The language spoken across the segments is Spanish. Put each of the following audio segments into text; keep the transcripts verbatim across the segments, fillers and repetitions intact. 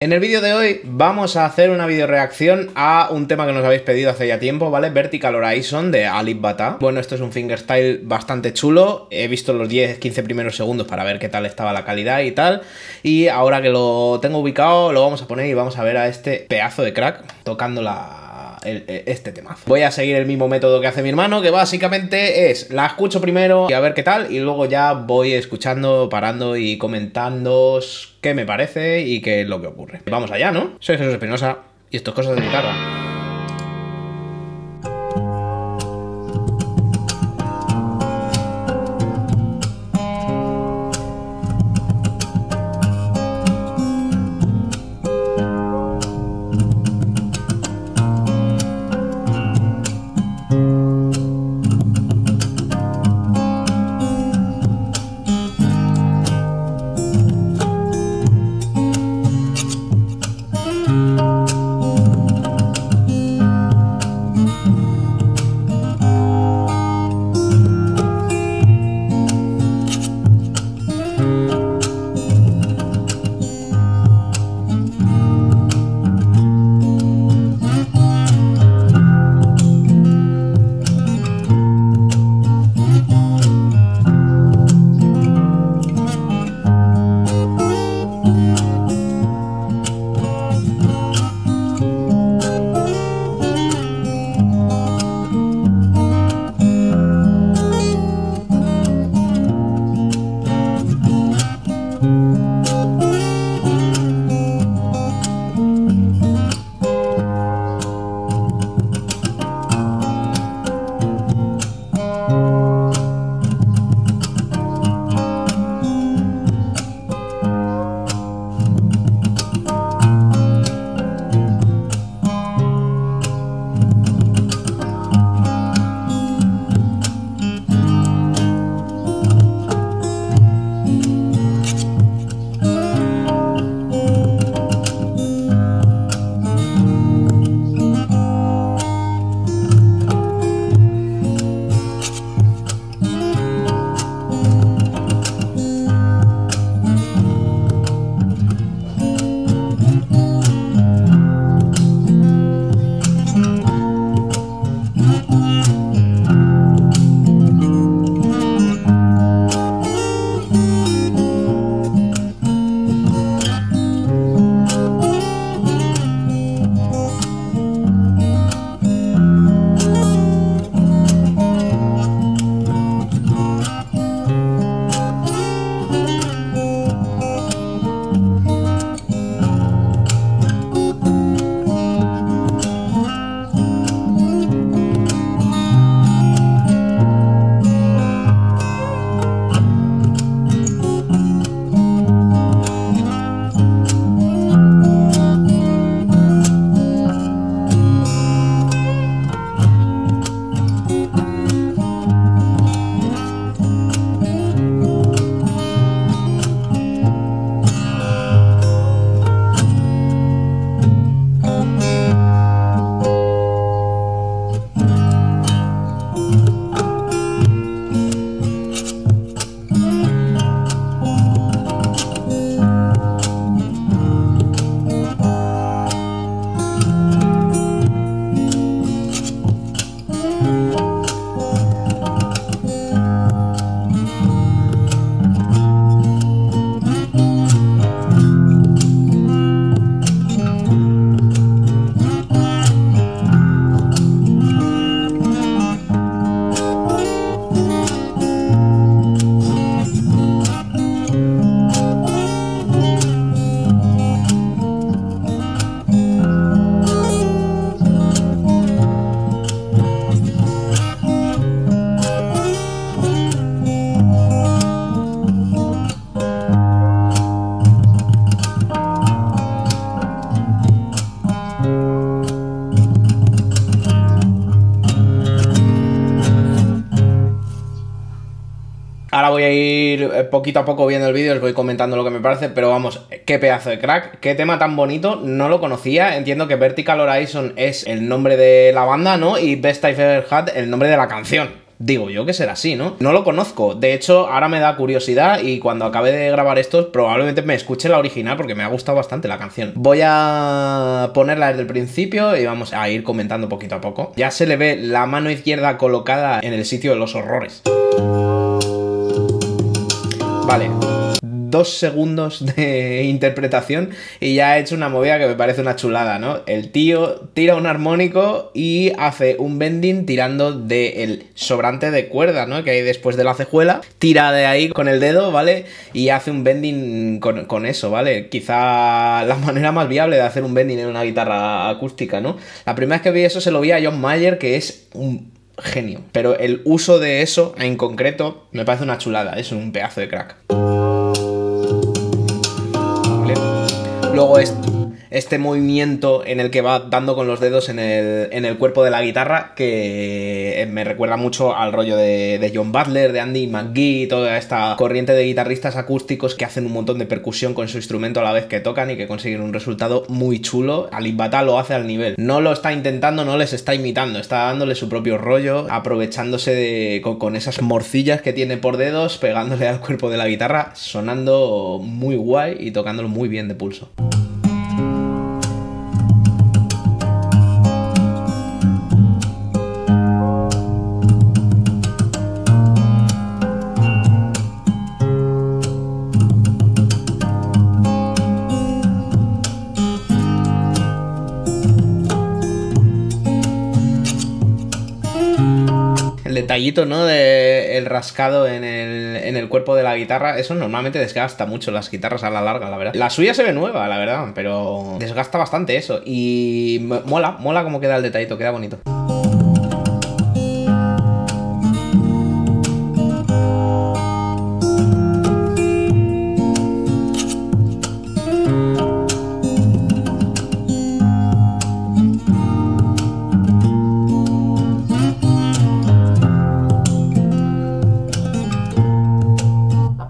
En el vídeo de hoy vamos a hacer una videoreacción a un tema que nos habéis pedido hace ya tiempo, ¿vale? Vertical Horizon de Alip Ba Ta. Bueno, esto es un fingerstyle bastante chulo. He visto los diez a quince primeros segundos para ver qué tal estaba la calidad y tal. Y ahora que lo tengo ubicado lo vamos a poner y vamos a ver a este pedazo de crack tocando la... El, este temazo. Voy a seguir el mismo método que hace mi hermano, que básicamente es la escucho primero y a ver qué tal, y luego ya voy escuchando, parando y comentando qué me parece y qué es lo que ocurre. Vamos allá, ¿no? Soy Jesús Espinosa y esto es Cosas de Guitarra. Ahora voy a ir poquito a poco viendo el vídeo, os voy comentando lo que me parece, pero vamos, qué pedazo de crack, qué tema tan bonito, no lo conocía. Entiendo que Vertical Horizon es el nombre de la banda, ¿no? Y Best I've Ever Had, el nombre de la canción. Digo yo que será así, ¿no? No lo conozco. De hecho, ahora me da curiosidad y cuando acabe de grabar esto probablemente me escuche la original porque me ha gustado bastante la canción. Voy a ponerla desde el principio y vamos a ir comentando poquito a poco. Ya se le ve la mano izquierda colocada en el sitio de los horrores. Vale. Dos segundos de interpretación y ya he hecho una movida que me parece una chulada, ¿no? El tío tira un armónico y hace un bending tirando del sobrante de cuerda, ¿no? Que hay después de la cejuela. Tira de ahí con el dedo, ¿vale? Y hace un bending con, con eso, ¿vale? Quizá la manera más viable de hacer un bending en una guitarra acústica, ¿no? La primera vez que vi eso se lo vi a John Mayer, que es un genio. Pero el uso de eso en concreto me parece una chulada. Es un pedazo de crack. Luego este movimiento en el que va dando con los dedos en el, en el cuerpo de la guitarra, que me recuerda mucho al rollo de, de John Butler, de Andy McKee, toda esta corriente de guitarristas acústicos que hacen un montón de percusión con su instrumento a la vez que tocan y que consiguen un resultado muy chulo. Alip Ba Ta lo hace al nivel. No lo está intentando, no les está imitando, está dándole su propio rollo, aprovechándose de, con, con esas morcillas que tiene por dedos, pegándole al cuerpo de la guitarra, sonando muy guay y tocándolo muy bien de pulso. Detallito, ¿no? De el rascado en el, en el cuerpo de la guitarra. Eso normalmente desgasta mucho las guitarras a la larga, la verdad. La suya se ve nueva, la verdad, pero desgasta bastante eso. Y mola, mola como queda el detallito, queda bonito.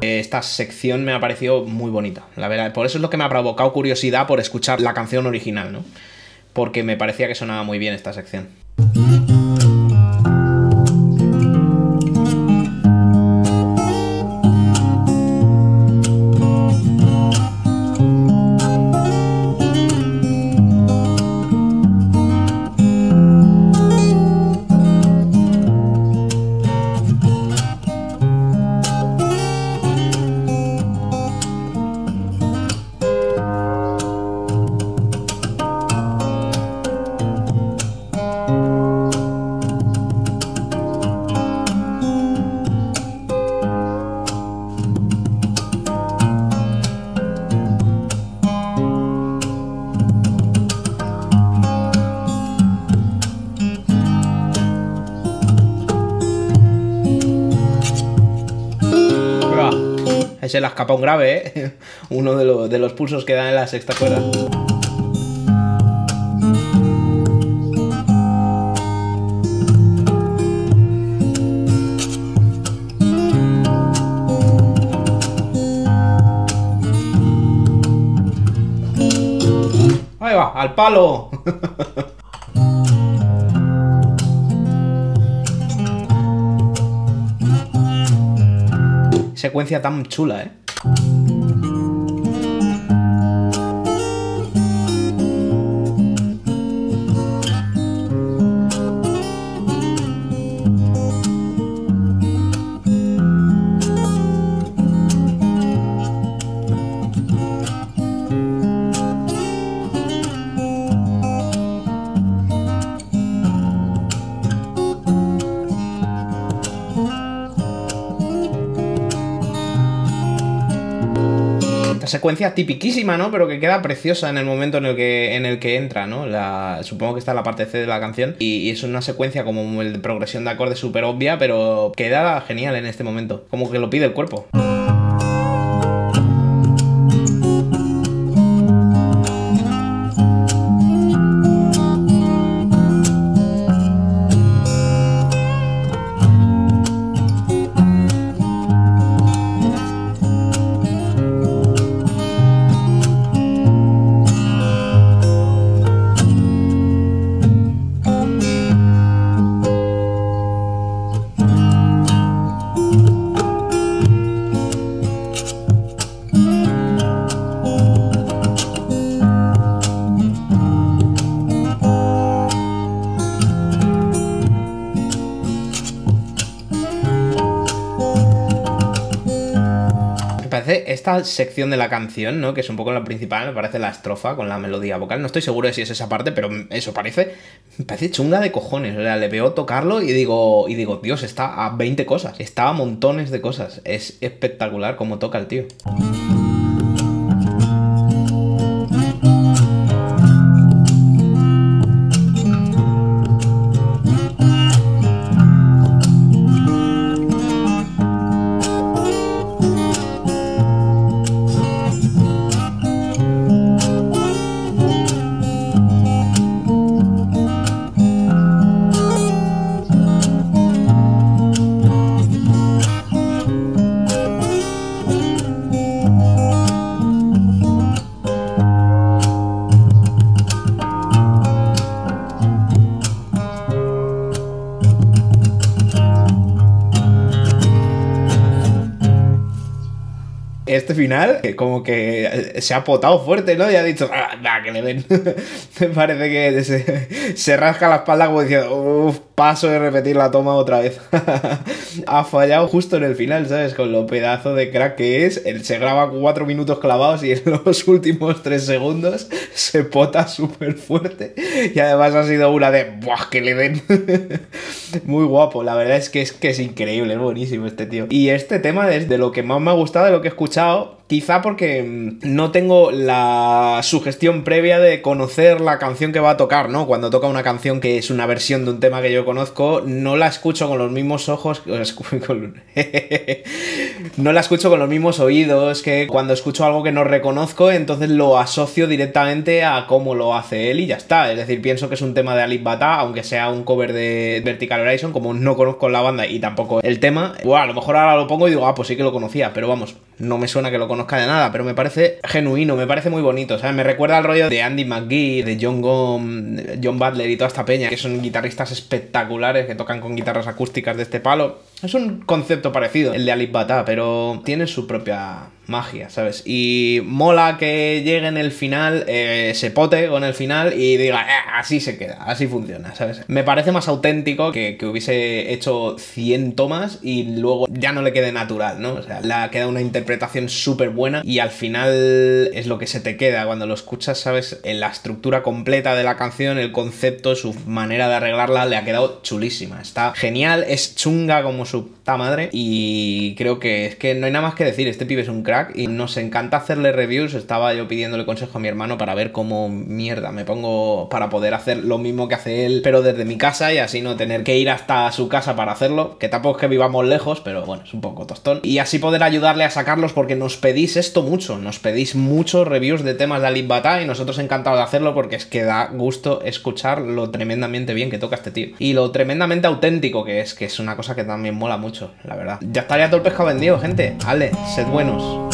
Esta sección me ha parecido muy bonita, la verdad. Por eso es lo que me ha provocado curiosidad por escuchar la canción original, ¿no? Porque me parecía que sonaba muy bien esta sección. Se le escapa un grave, ¿eh? Uno de, lo, de los pulsos que dan en la sexta cuerda. Ahí va, al palo. Secuencia tan chula, ¿eh? Secuencia tipiquísima, ¿no? Pero que queda preciosa en el momento en el que, en el que entra, ¿no? La, supongo que está en la parte C de la canción y, y es una secuencia como el de progresión de acordes súper obvia, pero queda genial en este momento, como que lo pide el cuerpo. Thank you. esta sección de la canción, ¿no? Que es un poco la principal, me parece la estrofa con la melodía vocal. No estoy seguro de si es esa parte, pero eso parece, me parece chunga de cojones. O sea, le veo tocarlo y digo, y digo, Dios, está a veinte cosas. Está a montones de cosas. Es espectacular cómo toca el tío. Este final, que como que se ha potado fuerte, ¿no? Y ha dicho, ah, nah, que le den. Me parece que se, se rasca la espalda como diciendo, uff, paso de repetir la toma otra vez. Ha fallado justo en el final, ¿sabes? Con lo pedazo de crack que es. Él se graba cuatro minutos clavados y en los últimos tres segundos se pota súper fuerte. Y además ha sido una de, ¡buah, que le den! Muy guapo, la verdad es que, es que es increíble, es buenísimo este tío. Y este tema es de lo que más me ha gustado, de lo que he escuchado. Quizá porque no tengo la sugestión previa de conocer la canción que va a tocar, ¿no? Cuando toca una canción que es una versión de un tema que yo conozco, no la escucho con los mismos ojos... Con... no la escucho con los mismos oídos, que cuando escucho algo que no reconozco, entonces lo asocio directamente a cómo lo hace él y ya está. Es decir, pienso que es un tema de Alip Ba Ta, aunque sea un cover de Vertical Horizon, como no conozco la banda y tampoco el tema. Bueno, a lo mejor ahora lo pongo y digo, ah, pues sí que lo conocía, pero vamos, no me suena que lo conozca de nada, pero me parece genuino, me parece muy bonito, ¿sabes? Me recuerda al rollo de Andy McKee, de John Gom, John Butler y toda esta peña, que son guitarristas espectaculares que tocan con guitarras acústicas de este palo. Es un concepto parecido, el de Alip Ba Ta, pero tiene su propia magia, ¿sabes? Y mola que llegue en el final, eh, se pote con el final y diga, eh, así se queda, así funciona, ¿sabes? Me parece más auténtico que, que hubiese hecho cien tomas y luego ya no le quede natural, ¿no? O sea, le queda una interpretación súper buena y al final es lo que se te queda cuando lo escuchas, ¿sabes? En la estructura completa de la canción, el concepto, su manera de arreglarla, le ha quedado chulísima. Está genial, es chunga como su puta madre y creo que es que no hay nada más que decir. Este pibe es un crack y nos encanta hacerle reviews. Estaba yo pidiéndole consejo a mi hermano para ver cómo mierda me pongo para poder hacer lo mismo que hace él, pero desde mi casa y así no tener que ir hasta su casa para hacerlo, que tampoco es que vivamos lejos, pero bueno, es un poco tostón. Y así poder ayudarle a sacarlos porque nos pedís esto mucho, nos pedís muchos reviews de temas de Alip Ba Ta y nosotros encantados de hacerlo porque es que da gusto escuchar lo tremendamente bien que toca este tío y lo tremendamente auténtico que es, que es una cosa que también mola mucho, la verdad. Ya estaría todo el pescado vendido, gente. Ale, sed buenos.